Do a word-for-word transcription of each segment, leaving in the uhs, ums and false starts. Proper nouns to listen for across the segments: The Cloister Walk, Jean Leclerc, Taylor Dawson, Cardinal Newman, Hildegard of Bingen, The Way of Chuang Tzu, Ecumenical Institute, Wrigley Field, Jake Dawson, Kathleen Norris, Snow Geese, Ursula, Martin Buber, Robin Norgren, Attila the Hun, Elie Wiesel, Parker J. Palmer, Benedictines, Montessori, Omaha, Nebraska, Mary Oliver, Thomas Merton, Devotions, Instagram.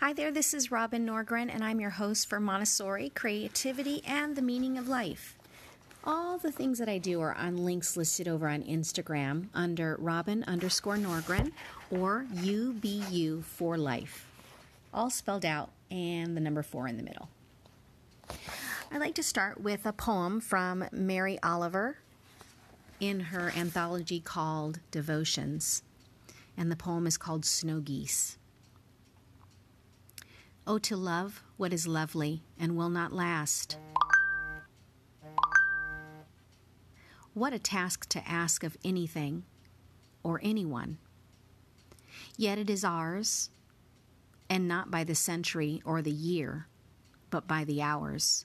Hi there, this is Robin Norgren, and I'm your host for Montessori, Creativity, and the Meaning of Life. All the things that I do are on links listed over on Instagram under Robin underscore Norgren or U B U for life, all spelled out and the number four in the middle. I'd like to start with a poem from Mary Oliver in her anthology called Devotions, and the poem is called Snow Geese. Oh, to love what is lovely and will not last. What a task to ask of anything or anyone. Yet it is ours, and not by the century or the year, but by the hours.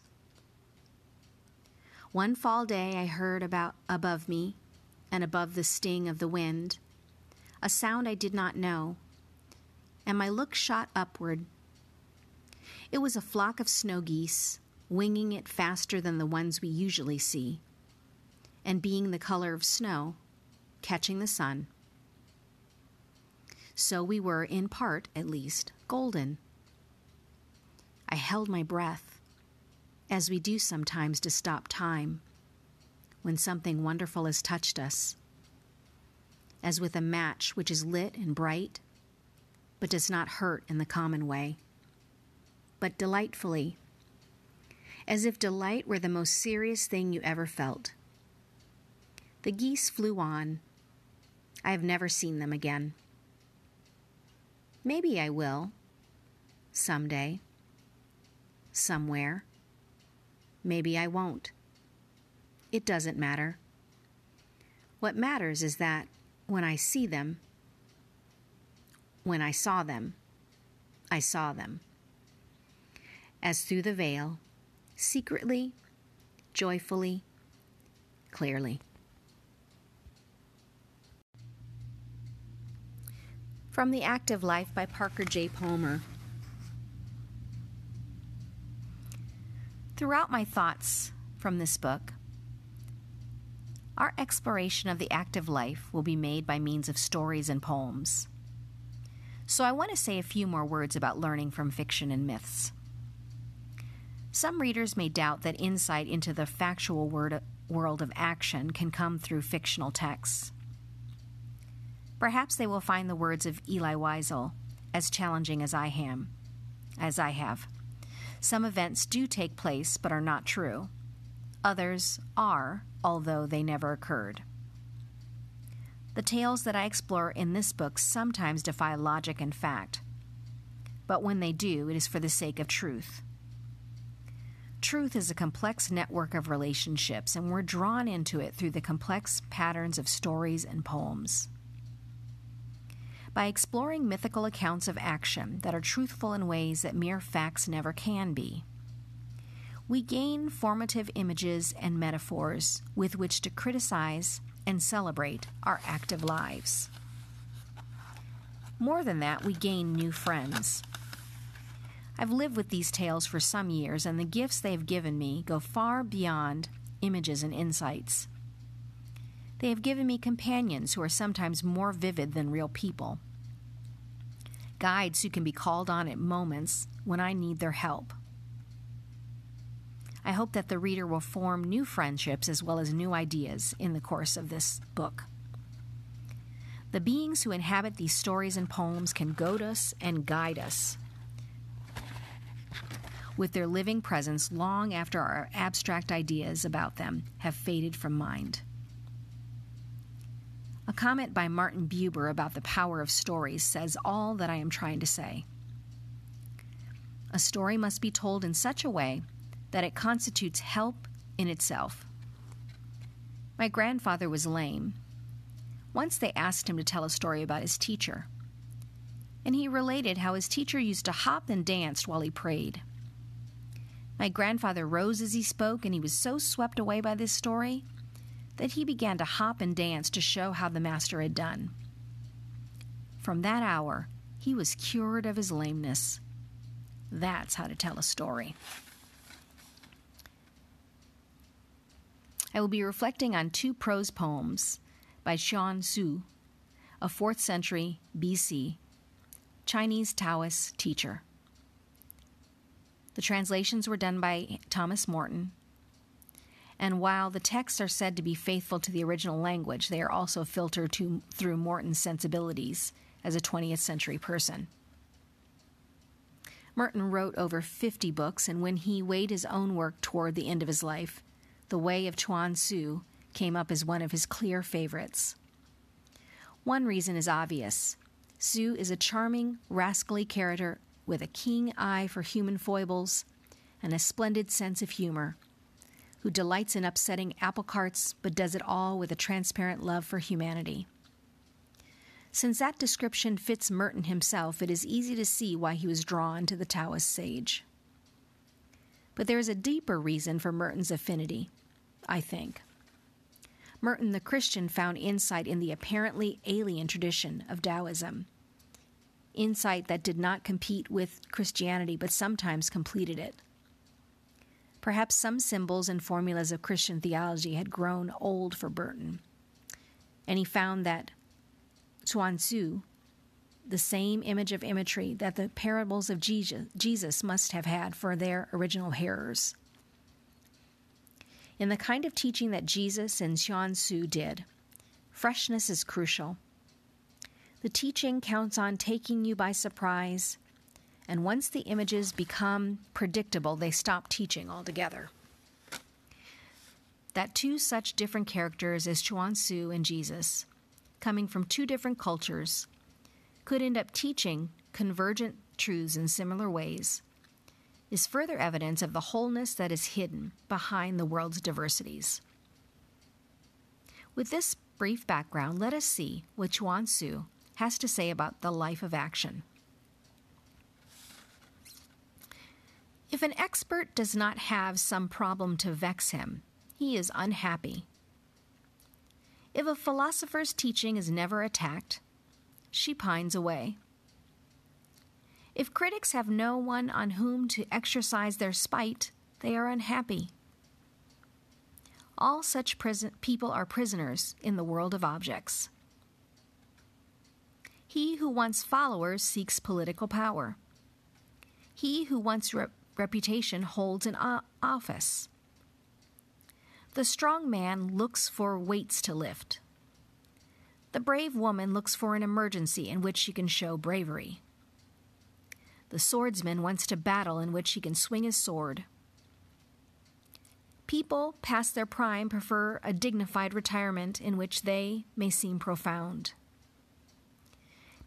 One fall day I heard about above me and above the sting of the wind, a sound I did not know, and my look shot upward. It was a flock of snow geese, winging it faster than the ones we usually see, and being the color of snow, catching the sun. So we were, in part at least, golden. I held my breath, as we do sometimes to stop time, when something wonderful has touched us, as with a match which is lit and bright, but does not hurt in the common way, but delightfully, as if delight were the most serious thing you ever felt. The geese flew on. I have never seen them again. Maybe I will, someday, somewhere. Maybe I won't. It doesn't matter. What matters is that when I see them, when I saw them, I saw them. As through the veil, secretly, joyfully, clearly. From The Active Life by Parker J. Palmer. Throughout my thoughts from this book, our exploration of the active life will be made by means of stories and poems. So I want to say a few more words about learning from fiction and myths. Some readers may doubt that insight into the factual world of action can come through fictional texts. Perhaps they will find the words of Elie Wiesel as challenging as I am, as I have. Some events do take place but are not true. Others are, although they never occurred. The tales that I explore in this book sometimes defy logic and fact, but when they do, it is for the sake of truth. Truth is a complex network of relationships, and we're drawn into it through the complex patterns of stories and poems. By exploring mythical accounts of action that are truthful in ways that mere facts never can be, we gain formative images and metaphors with which to criticize and celebrate our active lives. More than that, we gain new friends. I've lived with these tales for some years, and the gifts they have given me go far beyond images and insights. They have given me companions who are sometimes more vivid than real people, guides who can be called on at moments when I need their help. I hope that the reader will form new friendships as well as new ideas in the course of this book. The beings who inhabit these stories and poems can goad us and guide us with their living presence long after our abstract ideas about them have faded from mind. A comment by Martin Buber about the power of stories says all that I am trying to say. A story must be told in such a way that it constitutes help in itself. My grandfather was lame. Once they asked him to tell a story about his teacher, and he related how his teacher used to hop and dance while he prayed. My grandfather rose as he spoke, and he was so swept away by this story that he began to hop and dance to show how the master had done. From that hour, he was cured of his lameness. That's how to tell a story. I will be reflecting on two prose poems by Chuang Tzu, a fourth century B C Chinese Taoist teacher. The translations were done by Thomas Merton, and while the texts are said to be faithful to the original language, they are also filtered to, through Merton's sensibilities as a twentieth century person. Merton wrote over fifty books, and when he weighed his own work toward the end of his life, The Way of Chuang Tzu came up as one of his clear favorites. One reason is obvious. Tzu is a charming, rascally character with a keen eye for human foibles and a splendid sense of humor, who delights in upsetting apple carts but does it all with a transparent love for humanity. Since that description fits Merton himself, it is easy to see why he was drawn to the Taoist sage. But there is a deeper reason for Merton's affinity, I think. Merton the Christian found insight in the apparently alien tradition of Taoism, insight that did not compete with Christianity but sometimes completed it. Perhaps some symbols and formulas of Christian theology had grown old for Merton, and he found that Chuang Tzu, the same image of imagery that the parables of Jesus must have had for their original hearers. In the kind of teaching that Jesus and Chuang Tzu did, freshness is crucial. The teaching counts on taking you by surprise, and once the images become predictable, they stop teaching altogether. That two such different characters as Chuang Tzu and Jesus, coming from two different cultures, could end up teaching convergent truths in similar ways is further evidence of the wholeness that is hidden behind the world's diversities. With this brief background, let us see what Chuang Tzu has to say about the life of action. If an expert does not have some problem to vex him, he is unhappy. If a philosopher's teaching is never attacked, she pines away. If critics have no one on whom to exercise their spite, they are unhappy. All such prison- people are prisoners in the world of objects. He who wants followers seeks political power. He who wants rep- reputation holds an o- office. The strong man looks for weights to lift. The brave woman looks for an emergency in which she can show bravery. The swordsman wants to battle in which he can swing his sword. People past their prime prefer a dignified retirement in which they may seem profound.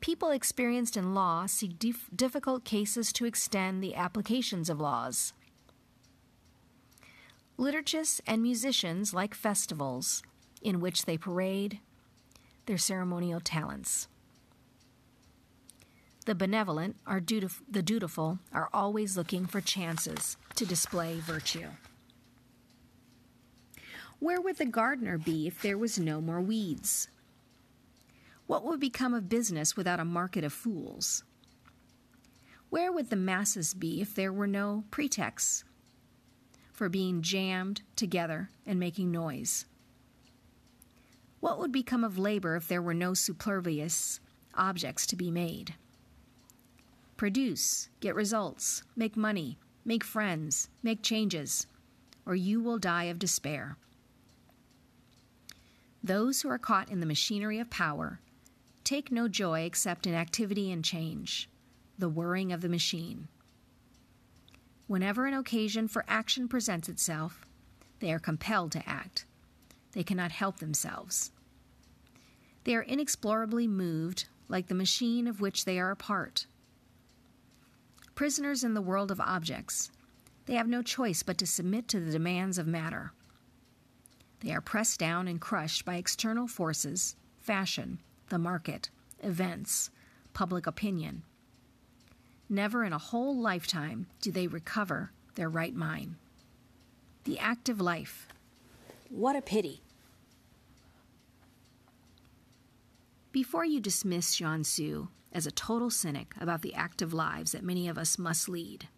People experienced in law seek dif- difficult cases to extend the applications of laws. Liturgists and musicians like festivals in which they parade their ceremonial talents. The benevolent, are dutif- the dutiful, are always looking for chances to display virtue. Where would the gardener be if there was no more weeds? What would become of business without a market of fools? Where would the masses be if there were no pretexts for being jammed together and making noise? What would become of labor if there were no superfluous objects to be made? Produce, get results, make money, make friends, make changes, or you will die of despair. Those who are caught in the machinery of power take no joy except in activity and change, the whirring of the machine. Whenever an occasion for action presents itself, they are compelled to act. They cannot help themselves. They are inexplicably moved like the machine of which they are a part. Prisoners in the world of objects, they have no choice but to submit to the demands of matter. They are pressed down and crushed by external forces, fashion, the market, events, public opinion. Never in a whole lifetime do they recover their right mind. The active life. What a pity. Before you dismiss Chuang Tzu as a total cynic about the active lives that many of us must lead,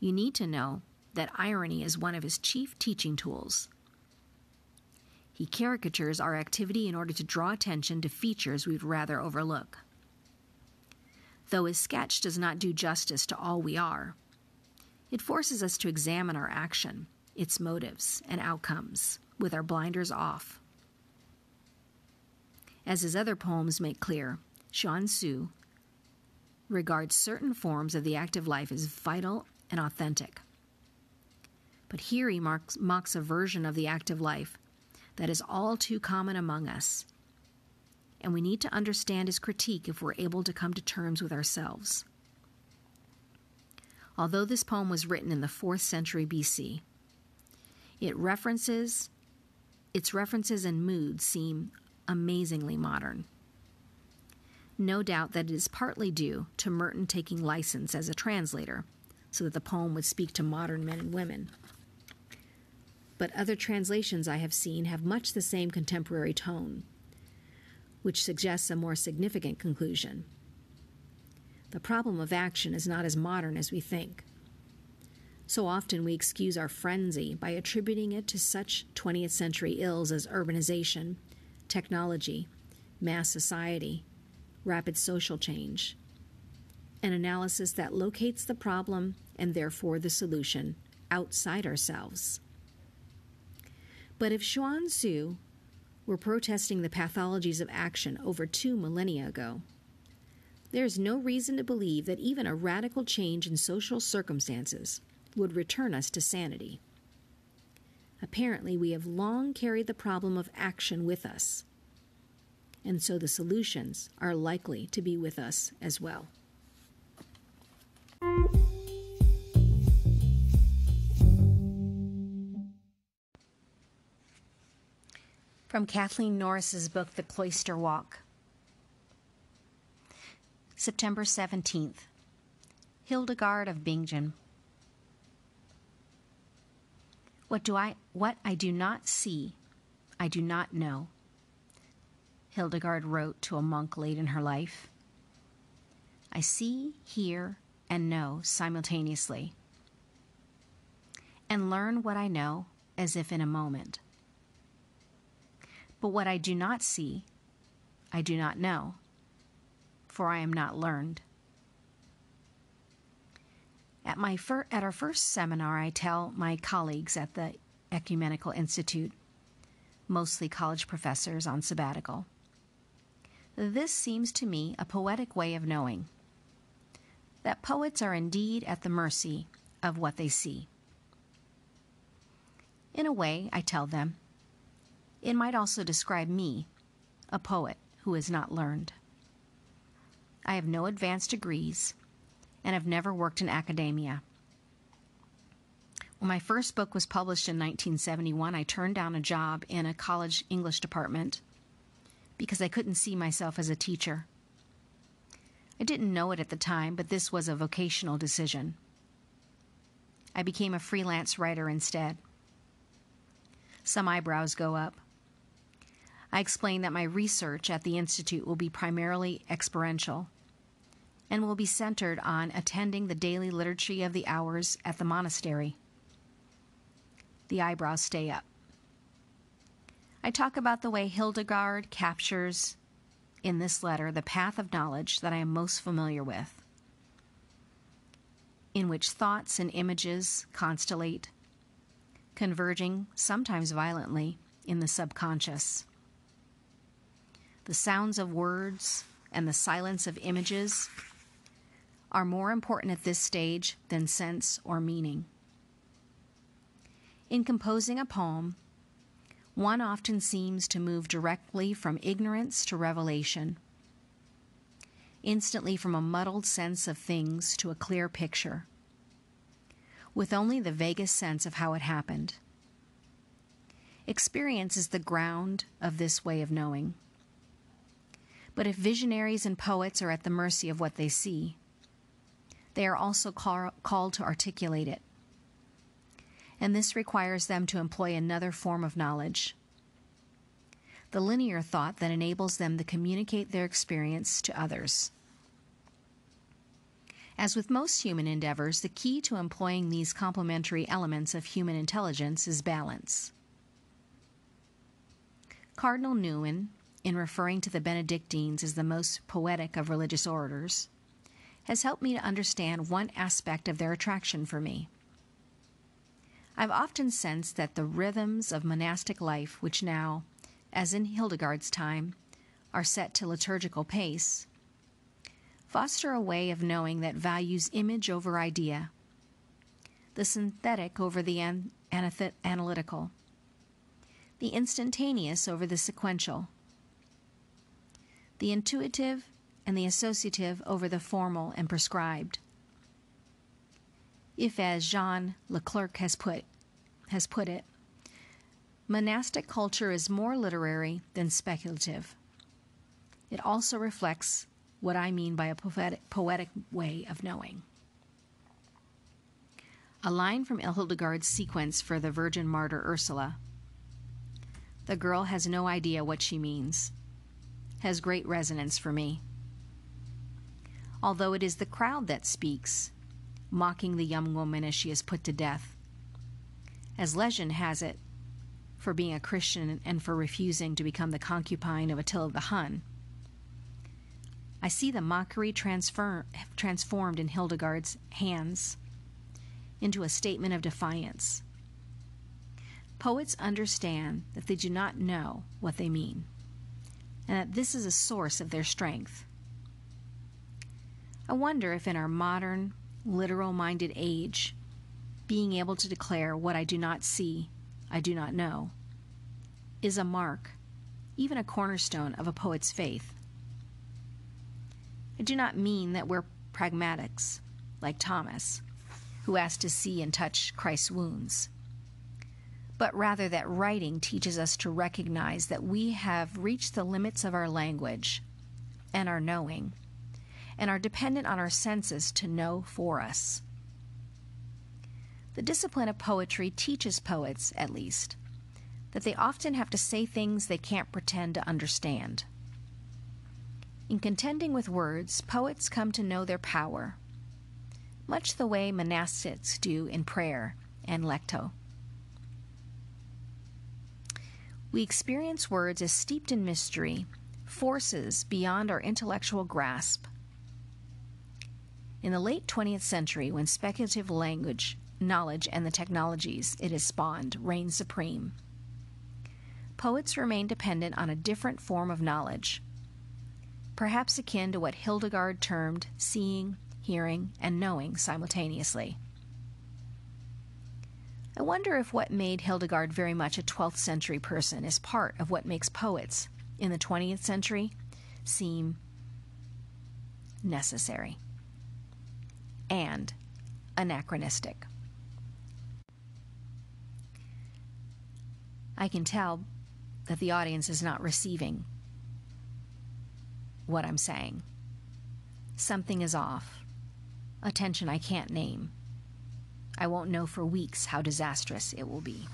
you need to know that irony is one of his chief teaching tools. He caricatures our activity in order to draw attention to features we'd rather overlook. Though his sketch does not do justice to all we are, it forces us to examine our action, its motives, and outcomes, with our blinders off. As his other poems make clear, Chuang Tzu regards certain forms of the active life as vital and authentic. But here he marks, mocks a version of the active life that is all too common among us, and we need to understand his critique if we're able to come to terms with ourselves. Although this poem was written in the fourth century B C, it references, its references and mood seem amazingly modern. No doubt that it is partly due to Merton taking license as a translator, so that the poem would speak to modern men and women. But other translations I have seen have much the same contemporary tone, which suggests a more significant conclusion. The problem of action is not as modern as we think. So often we excuse our frenzy by attributing it to such twentieth century ills as urbanization, technology, mass society, rapid social change, an analysis that locates the problem and therefore the solution outside ourselves. But if Chuang Tzu were protesting the pathologies of action over two millennia ago, there is no reason to believe that even a radical change in social circumstances would return us to sanity. Apparently, we have long carried the problem of action with us, and so the solutions are likely to be with us as well. From Kathleen Norris's book, The Cloister Walk. September seventeenth. Hildegard of Bingen. What do I, what I do not see, I do not know, Hildegard wrote to a monk late in her life. I see, hear, and know simultaneously, and learn what I know as if in a moment. But what I do not see, I do not know, for I am not learned. At my fir- at our first seminar, I tell my colleagues at the Ecumenical Institute, mostly college professors on sabbatical, this seems to me a poetic way of knowing, that poets are indeed at the mercy of what they see. In a way, I tell them, it might also describe me, a poet who has not learned. I have no advanced degrees and have never worked in academia. When my first book was published in nineteen seventy-one, I turned down a job in a college English department because I couldn't see myself as a teacher. I didn't know it at the time, but this was a vocational decision. I became a freelance writer instead. Some eyebrows go up. I explain that my research at the Institute will be primarily experiential and will be centered on attending the daily liturgy of the hours at the monastery. The eyebrows stay up. I talk about the way Hildegard captures in this letter the path of knowledge that I am most familiar with, in which thoughts and images constellate, converging, sometimes violently, in the subconscious. The sounds of words and the silence of images are more important at this stage than sense or meaning. In composing a poem, one often seems to move directly from ignorance to revelation, instantly from a muddled sense of things to a clear picture, with only the vaguest sense of how it happened. Experience is the ground of this way of knowing. But if visionaries and poets are at the mercy of what they see, they are also call, called to articulate it. And this requires them to employ another form of knowledge, the linear thought that enables them to communicate their experience to others. As with most human endeavors, the key to employing these complementary elements of human intelligence is balance. Cardinal Newman, in referring to the Benedictines as the most poetic of religious orders, has helped me to understand one aspect of their attraction for me. I've often sensed that the rhythms of monastic life, which now, as in Hildegard's time, are set to liturgical pace, foster a way of knowing that values image over idea, the synthetic over the an analytical, the instantaneous over the sequential, the intuitive and the associative over the formal and prescribed. If, as Jean Leclerc has put, has put it, monastic culture is more literary than speculative, it also reflects what I mean by a poetic, poetic way of knowing. A line from Hildegard's sequence for the Virgin Martyr Ursula. The girl has no idea what she means, has great resonance for me. Although it is the crowd that speaks, mocking the young woman as she is put to death. As Legend has it, for being a Christian and for refusing to become the concubine of Attila the Hun. I see the mockery transfer transformed in Hildegard's hands into a statement of defiance. Poets understand that they do not know what they mean, and that this is a source of their strength. I wonder if in our modern, literal-minded age, being able to declare what I do not see, I do not know, is a mark, even a cornerstone of a poet's faith. I do not mean that we're pragmatics, like Thomas, who asked to see and touch Christ's wounds, but rather that writing teaches us to recognize that we have reached the limits of our language and our knowing, and are dependent on our senses to know for us. The discipline of poetry teaches poets, at least, that they often have to say things they can't pretend to understand. In contending with words, poets come to know their power, much the way monastics do in prayer and lecto. We experience words as steeped in mystery, forces beyond our intellectual grasp. In the late twentieth century, when speculative language, knowledge, and the technologies it has spawned reigned supreme, poets remained dependent on a different form of knowledge, perhaps akin to what Hildegard termed seeing, hearing, and knowing simultaneously. I wonder if what made Hildegard very much a twelfth century person is part of what makes poets in the twentieth century seem necessary and anachronistic. I can tell that the audience is not receiving what I'm saying. Something is off, a tension I can't name. I won't know for weeks how disastrous it will be.